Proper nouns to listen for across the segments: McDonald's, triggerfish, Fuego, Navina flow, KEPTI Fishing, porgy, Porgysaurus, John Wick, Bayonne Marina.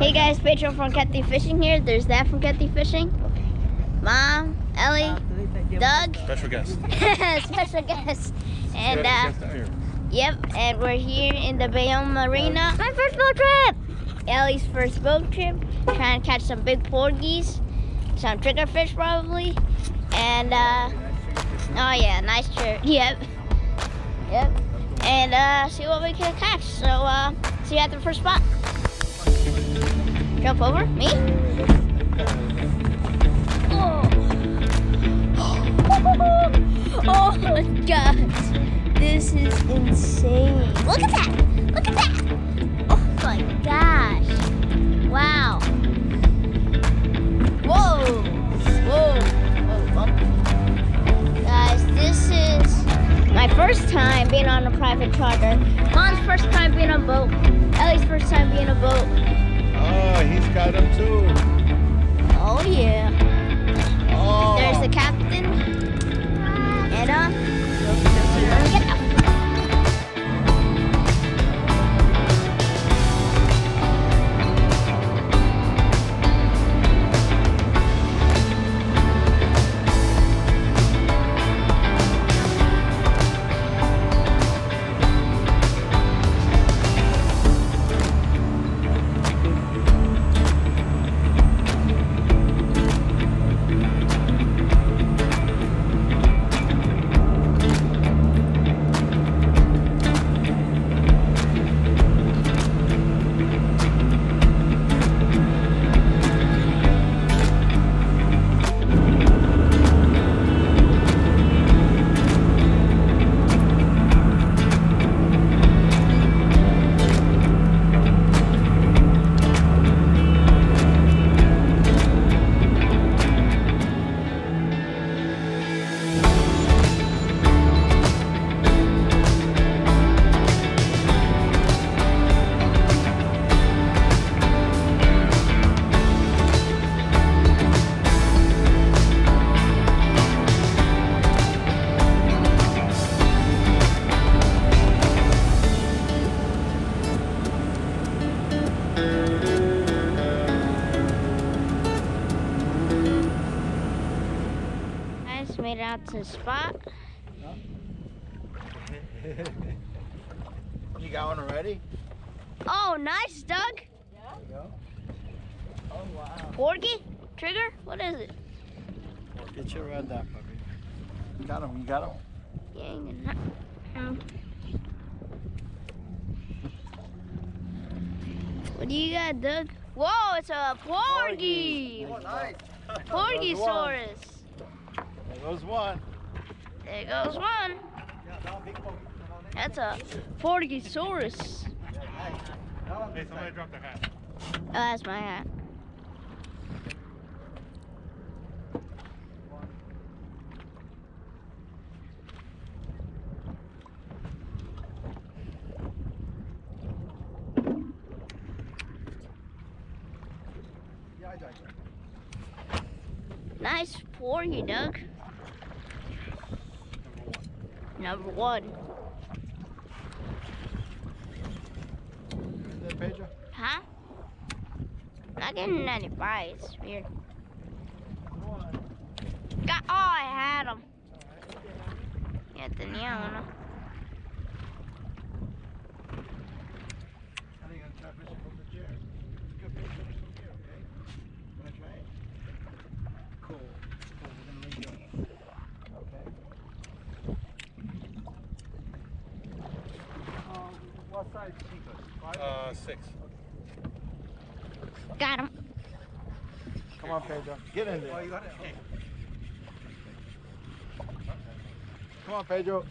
Hey guys, Pedro from KEPTI Fishing here. There's Dad from KEPTI Fishing. Mom, Ellie, Doug. Special guest. Special guest. And yep, and we're here in the Bayonne Marina. My first boat trip! Ellie's first boat trip. Trying to catch some big porgies, some triggerfish probably. And oh yeah, nice trip. Yep. Yep. And see what we can catch. So see you at the first spot. Jump over me. Oh, oh my God! This is insane. Look at that! Look at that! Oh my gosh! Wow! Whoa! Whoa! Whoa! Guys, this is my first time being on a private charter. Mom's first time being on a boat. Ellie's first time being on a boat. Oh, he's got him too. Oh yeah. Oh. There's the captain. And get up. Made it out to the spot. You got one already? Oh, nice, Doug. Yeah. Go. Oh wow. Porgy? Trigger? What is it? Get your red that puppy. You got him. You got him. Yeah. What do you got, Doug? Whoa, it's a porgy. Oh, nice. Porgysaurus. There goes one. There goes one. That's a Porgysaurus. Hey, somebody dropped their hat. Oh, that's my hat. Nice porgy, Doug. Number one. Huh? Not getting any bites. It's weird. Got, oh, I had him. Yeah, tenía uno. Six. Got him. Come on, Pedro. Get in there. Oh, you got it. Come on, Pedro.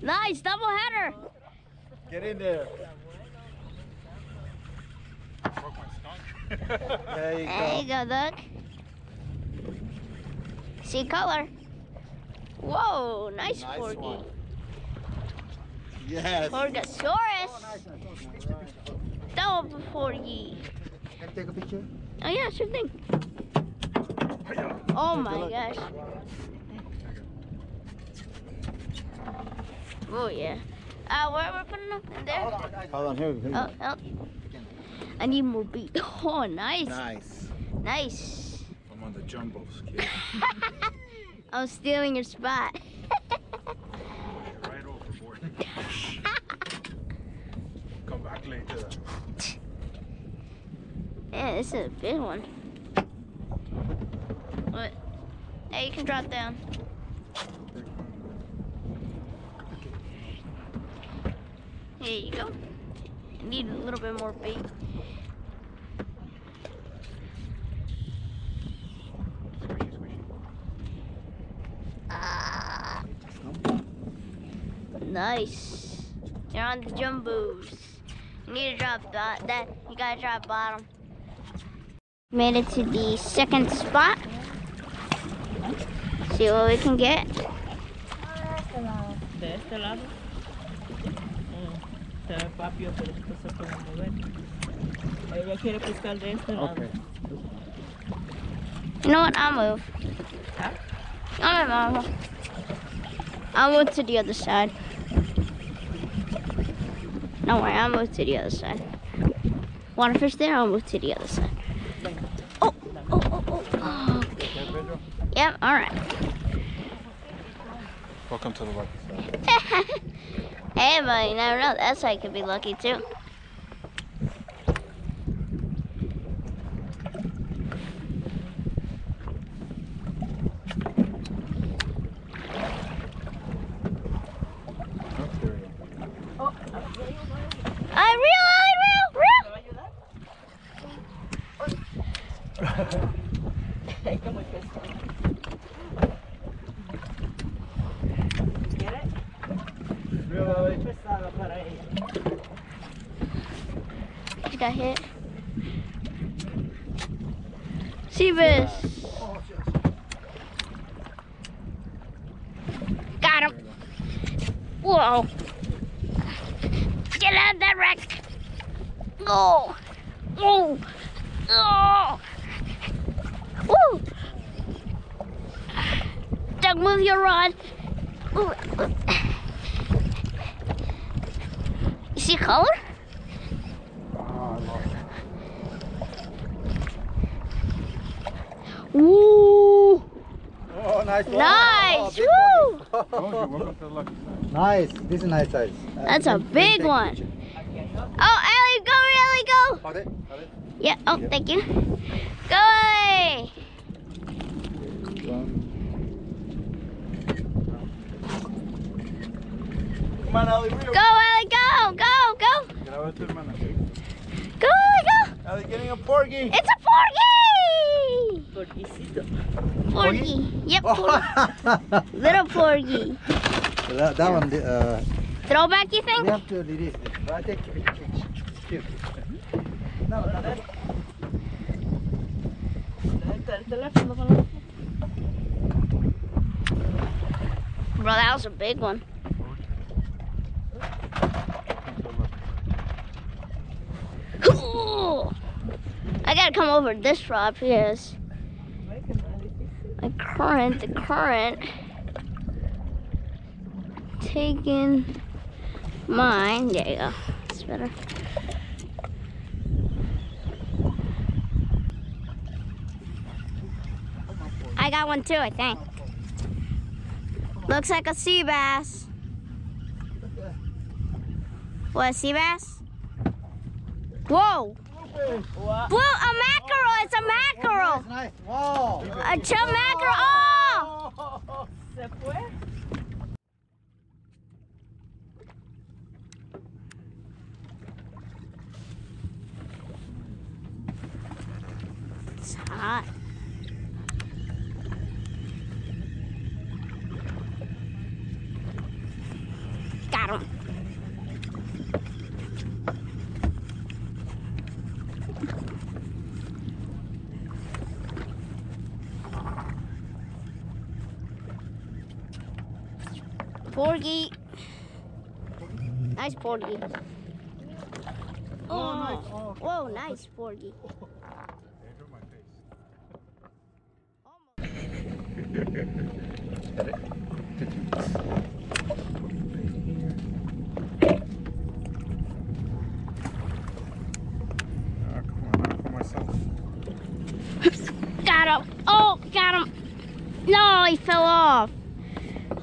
Nice double header. Get in there. I broke my skunk. There you go. There you go, Doug. See color. Whoa, nice, nice porgy. One. Yes. Porgosaurus. Oh, nice, nice, nice. Double porgy. Can I take a picture? Oh yeah, sure thing. Oh my gosh. Oh yeah. Where we're putting up in there? Hold on, here we go. Oh, help. I need more bait. Oh, nice. Nice. Nice. I'm on the jumbos, kid. I was stealing your spot. Right overboard. Come back later. Yeah, this is a big one. What? Hey, you can drop down. There you go. I need a little bit more bait. Nice. You're on the jumbos. You need to drop that. You gotta drop bottom. Made it to the second spot. See what we can get. Okay. You know what? I'll move. Huh? I'll move to the other side. Don't worry, I'll move to the other side. Want to fish there? I'll move to the other side. Oh. Yep, alright. Welcome to the lucky side. Hey, buddy, you never know. That side could be lucky, too. She got hit. Seabus. Got him. Whoa. Get out of that wreck. Go. Oh. Oh. Woo. Doug, move your rod. Ooh. You see color? Woo! Oh, nice one. Nice! Oh, woo! Welcome to the lucky side. Nice. This is a nice size. That's a big one. Oh, Ellie, go, Ellie, go! Hold it, hold it. Yeah, oh, yeah. Thank you. Go, Ellie! Come on, Ellie, go! Ellie, go! Go, go! Go, Ellie, go! Ellie, getting a porgy! It's a porgy! Porgy. Yep. Porgy. Little porgy. So that one. Throwback, you think? We have to release this. I take it. No, that. Bro, that was a big one. Ooh. I gotta come over this rod because the current taking mine. There you go. That's better. I got one too, I think. Looks like a sea bass. What, a sea bass? Whoa! What? Blue, a mackerel! Oh, it's a mackerel! It's nice. Wow. A chum mackerel! Oh! It's hot. Got him. Porgy. Nice porgy. Oh, nice. Whoa, nice porgy.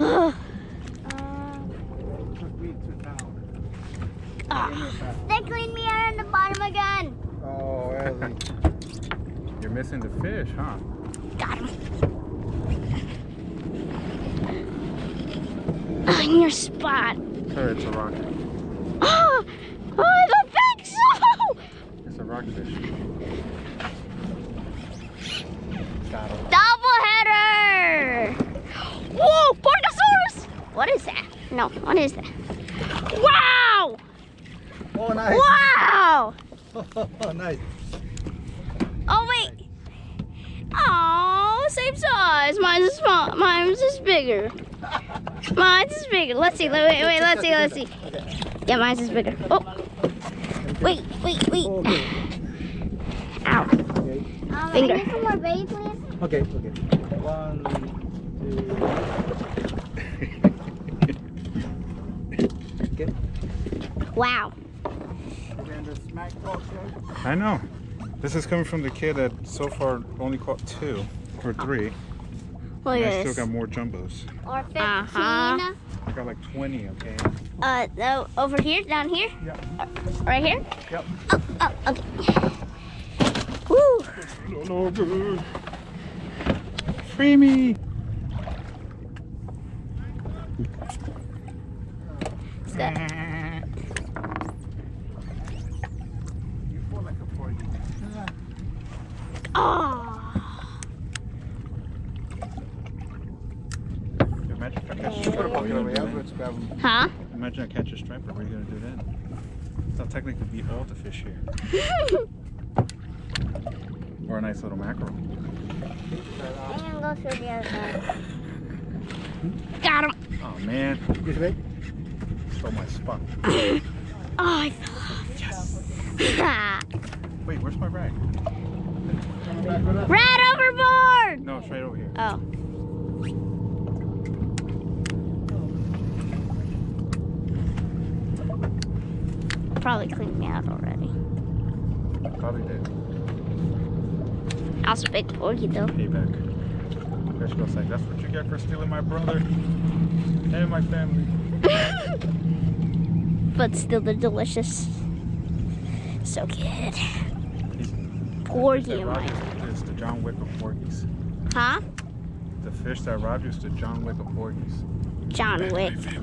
Took me to town. They cleaned me out on the bottom again. Oh, Ellie. You're missing the fish, huh? Got him. In your spot. Sorry, it's a rocket. Oh, the big slow! It's a rockfish. Double header! Whoa, Portosaurus! What is that? No, what is that? Wow! Oh, nice! Wow! Oh, nice! Oh wait! Oh, same size. Mine's is small. Mine's is bigger. Mine's is bigger. Let's see. Wait. Let's see. Let's see. Yeah, mine's is bigger. Oh! Wait. Ow! Finger. Can I get some more bait, please? Okay. 1, 2. Okay. Wow. I know. This is coming from the kid that so far only caught 2 or 3. Well, yes. I still got more jumbos. Or 15. I got like 20. Okay. Over here, down here. Yeah. Right here. Yep. Oh, okay. Woo. Free me! Oh. Imagine if I catch a striper, huh? Imagine I catch a striper, what are you gonna do then? That'll technically be all the fish here. Or a nice little mackerel. I'm gonna go through the other side. Got him! Oh man. Excuse me? Stole my spot. Oh, I fell off. Yes! Wait, where's my rag? Right overboard! No, it's right over here. Oh. Probably cleaned me out already. Probably did. I'll spit porgy though. Payback. There she goes like, that's what you get for stealing my brother and my family. But still, they're delicious. So good. Porgy in my is the John Wick of porgies. Huh? The fish that robbed you is the John Wick of porgies. John Wick. Here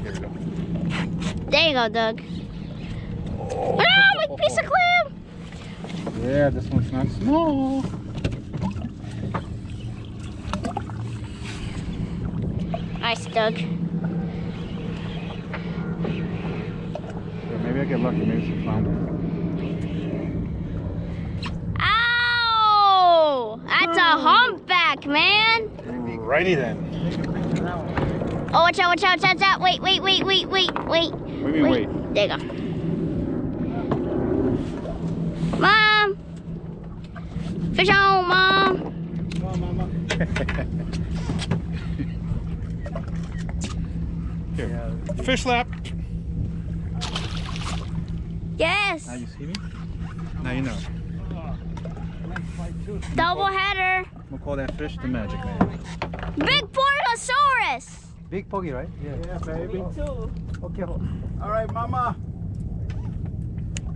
we go. There you go, Doug. Oh, my piece of clam! Yeah, this one's not small. Nice, Doug. Maybe I get lucky, maybe she found it. Ow! That's a humpback, man! Righty then. Oh, watch out. Wait. What do you mean wait? There you go. Mom! Fish on, Mom! Come on, Mama. Here. Fish lap! Yes. Now you see me? Now you know. Double header. We'll call that fish the magic man. Big Portosaurus. Big poggy, right? Yeah baby. Me too. Okay, alright, Mama.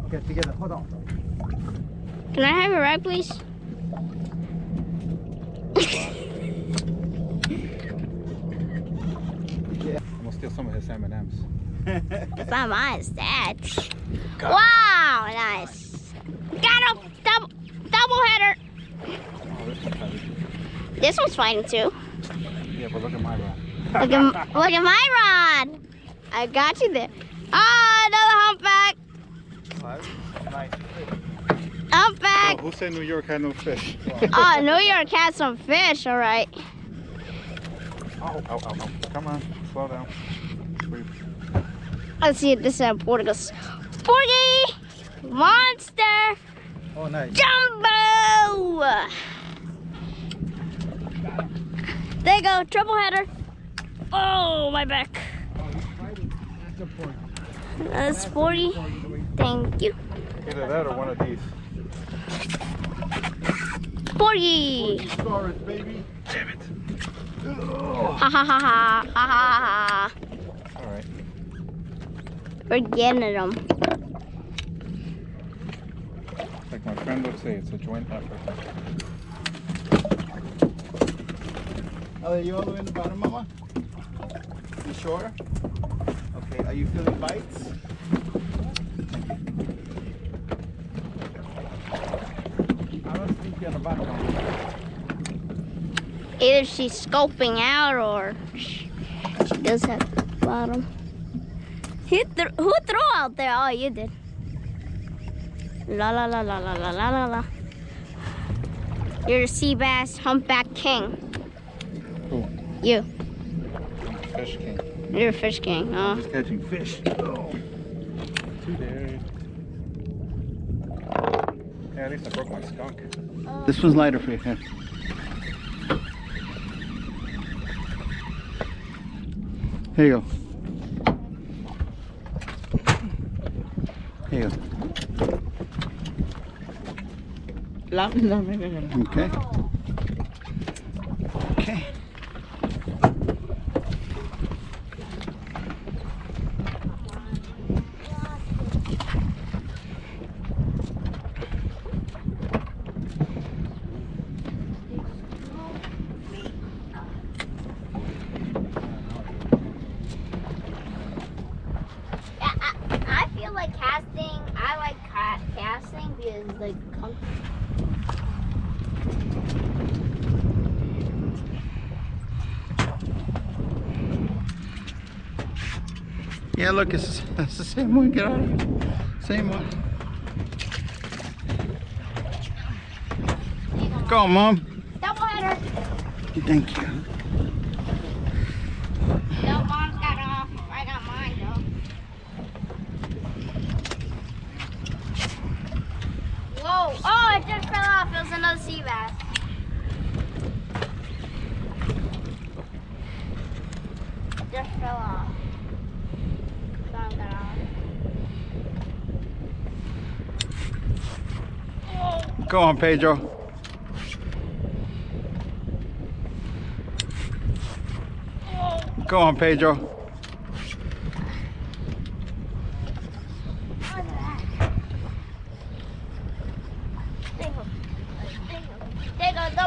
Okay, together. Hold on. Can I have a rag, please? Yeah. I'm gonna steal some of his M&Ms. It's not mine, it's Dad's. Wow, nice. Got him! Double header! This one's fighting too. Yeah, but look at my rod. Look at my rod! I got you there. Ah, another humpback! Humpback! Oh, who said New York had no fish? Oh, New York had some fish, alright. Oh. Come on, slow down. Breathe. Let's see if this is a Porgy! Monster! Oh, nice. Jumbo! There you go, triple header. Oh, my back. That's Porgy. Thank you. Either that or one of these. Porgy! Damn it. Oh. Ha ha ha ha. Ha ha ha ha. Alright. We're getting them. Like my friend would say, it's a joint effort. Are you all the way in the bottom, Mama? You sure? Okay, are you feeling bites? I don't think you're on the bottom. Either she's scoping out or she does have the bottom. Who threw out there? Oh, you did. La la la la la la la la la. You're the sea bass humpback king. Who? You. I'm the fish king. You're a fish king, huh? I'm just catching fish. Oh. Two there. Yeah, at least I broke my skunk. This one's lighter for you, huh? Here you go. Here you go. Okay. Okay. I feel like casting. I like casting because like comfortable. Yeah, look, that's the same one. Get out of here. Same one. Go, Mom. Double header. Thank you. No, Mom's got off. I got mine, though. Whoa. Oh, it just fell off. It was another sea bass. It just fell off. Go on, Pedro. Go on, Pedro.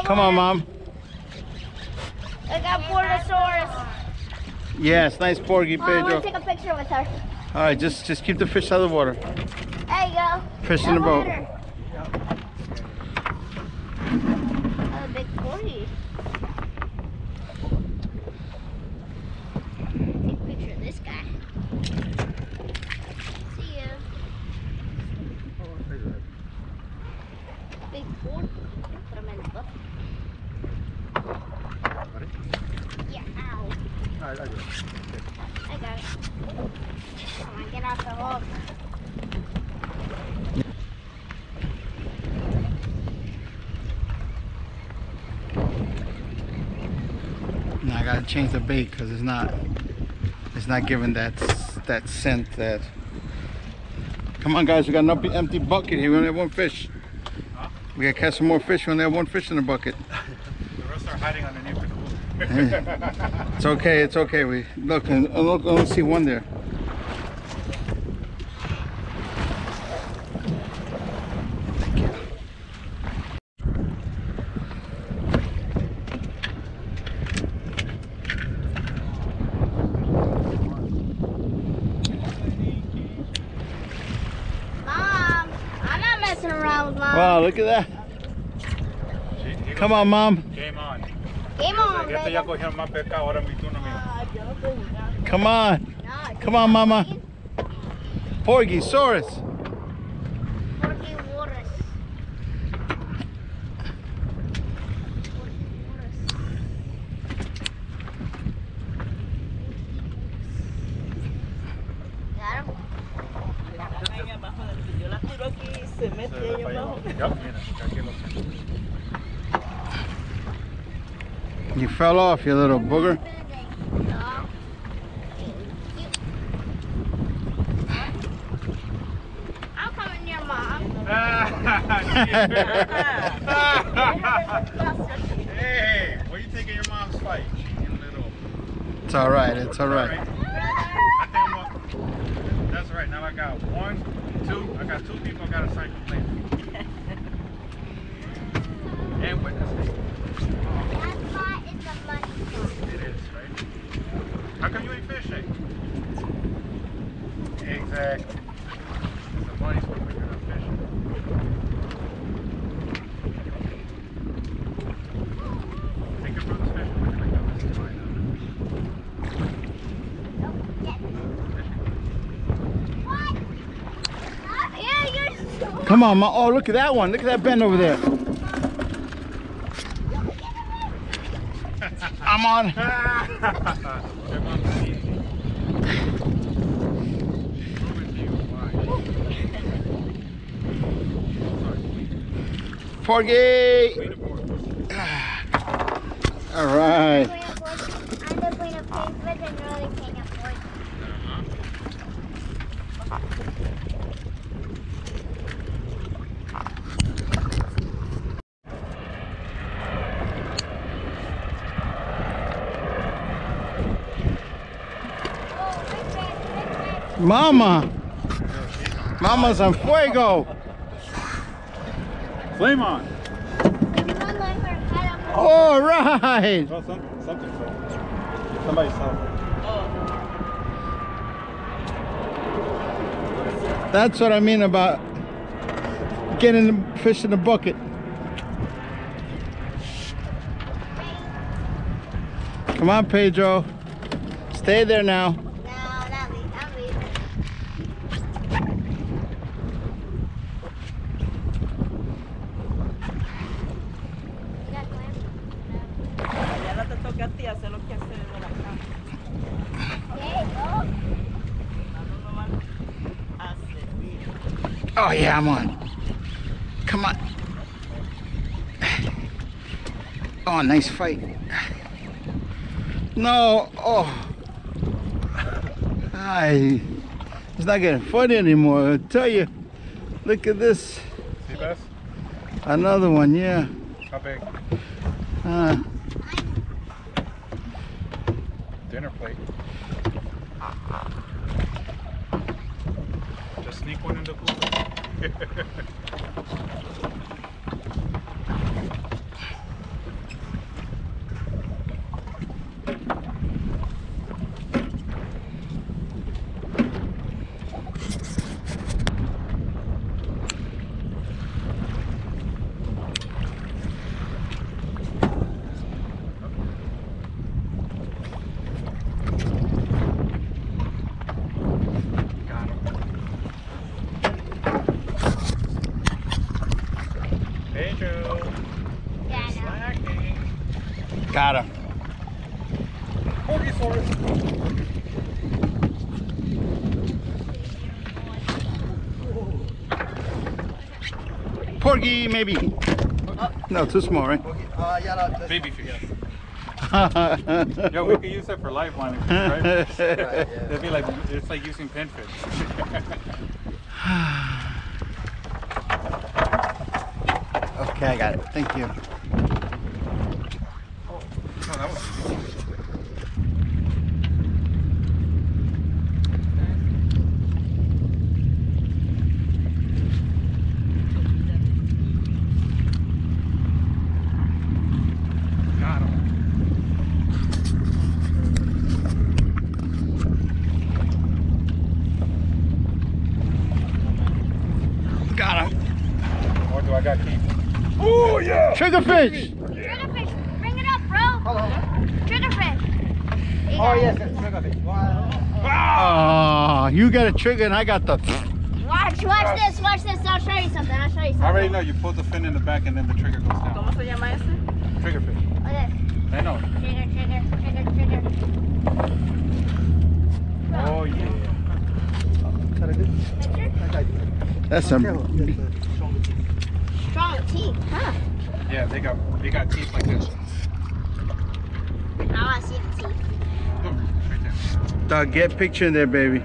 Come on, Mom. I got Borgosaurus. Yes, nice porgy, Pedro. I want to take a picture with her. All right, just keep the fish out of the water. There you go. Fish in the boat. Now I gotta change the bait because it's not giving that scent. That come on, guys, we got an empty bucket here. We only have one fish. Huh? We gotta catch some more fish. We only have one fish in the bucket. The rest are hiding underneath the cooler. It's okay. It's okay. We look and look. I only see one there. Wow, look at that. Come on, Mom. Game on. Game on, baby. Come on. Come on, Mama. Porgosaurus. Porgosaurus. Got him. You fell off, you little booger. I'm coming near Mom. Hey, what are you taking? It's all right. It's all right. I think I'm up. That's right. Now I got one, two. I got two people. I got a cycle plate. And witness me. That spot is a money. It is, right? How come you ain't fishing? Exactly. It's a money spot. We're gonna fish. Take your brother's fishing. Come on, Ma. Oh, look at that one. Look at that bend over there. I'm on. Porgy. All right. Mama! Mama's on fuego! Flame on! All right! Well, something. Somebody saw it. That's what I mean about getting the fish in the bucket. Come on, Pedro. Stay there now. Oh yeah, I'm on. Come on. Oh, nice fight. No, oh. It's not getting funny anymore, I tell you. Look at this. See this? Another one, yeah. How big? Dinner plate. Just sneak one in the pool. Got him. Porgy, maybe. Oh. No, too small, right? Yeah, no, baby fish. Yes. Yo, we could use that for live one, right? Yeah. That'd be like, it's like using pinfish. Okay, I got it. Thank you. Oh yeah! Triggerfish! Yeah. Triggerfish, bring it up, bro! Triggerfish! Oh yes, it's triggerfish. Wow! Oh, you got a trigger and I got the... Watch this, I'll show you something. I already know, you pull the fin in the back and then the trigger goes down. ¿Cómo se llama ese? Triggerfish. Okay. I know. Trigger. Oh yeah. That's some... Strong teeth, huh? Yeah, they got teeth like this. I want to see the teeth. Look, right there. Dog, get a picture in there, baby. I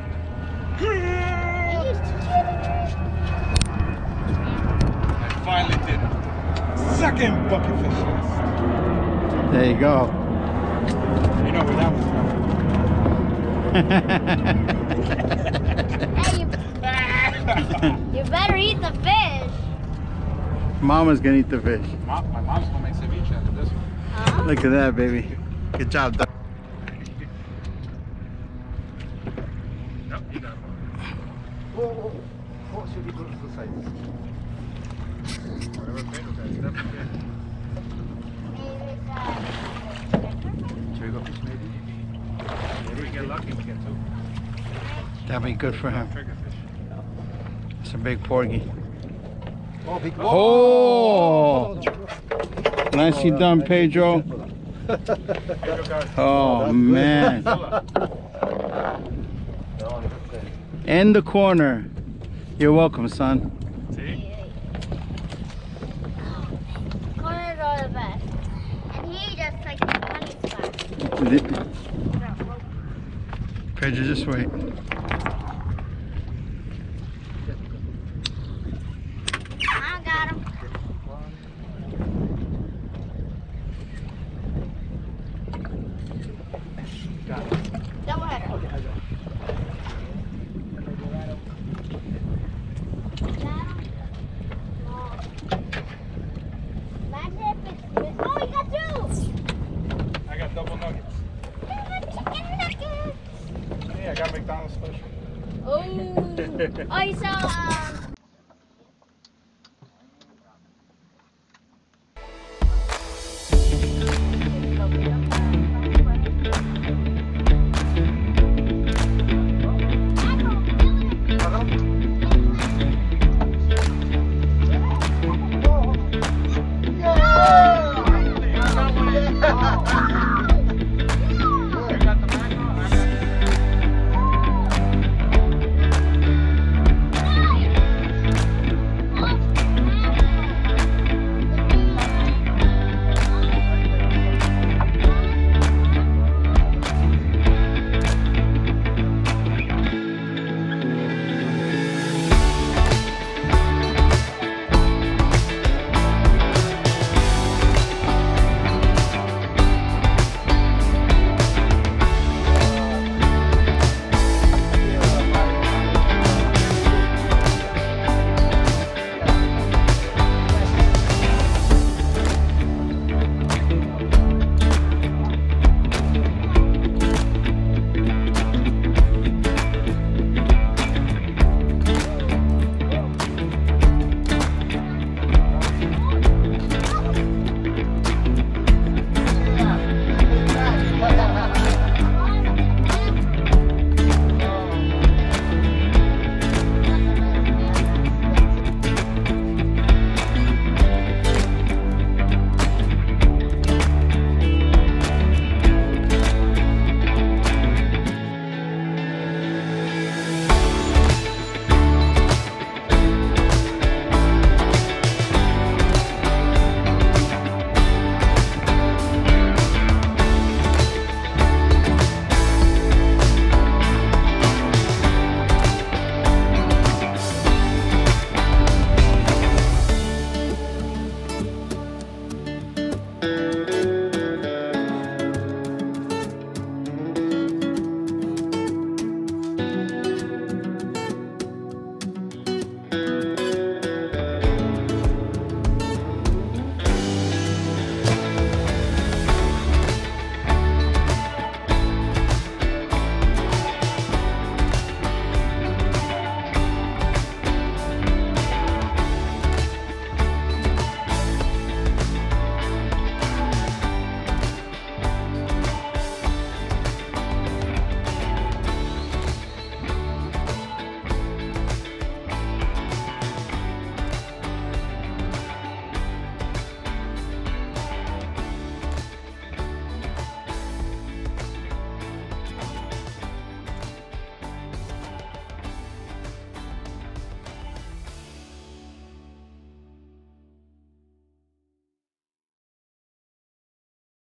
finally did it. Second bucket fish. There you go. You know where that was from. Hey, you better eat the fish. Mama's gonna eat the fish. My mom's gonna make ceviche after this one. Huh? Look at that, baby. Good job, Doug. Yep, you got one. Whoa, what should we do to the sides? Whatever paper guys, definitely good. That'd be good for him. It's a big porgy. Oh! Nicely done, Pedro. Oh, man. In the corner. You're welcome, son. See? Corners are the best. And he just like the funny spot. Pedro, just wait. I got McDonald's special. Oh, you saw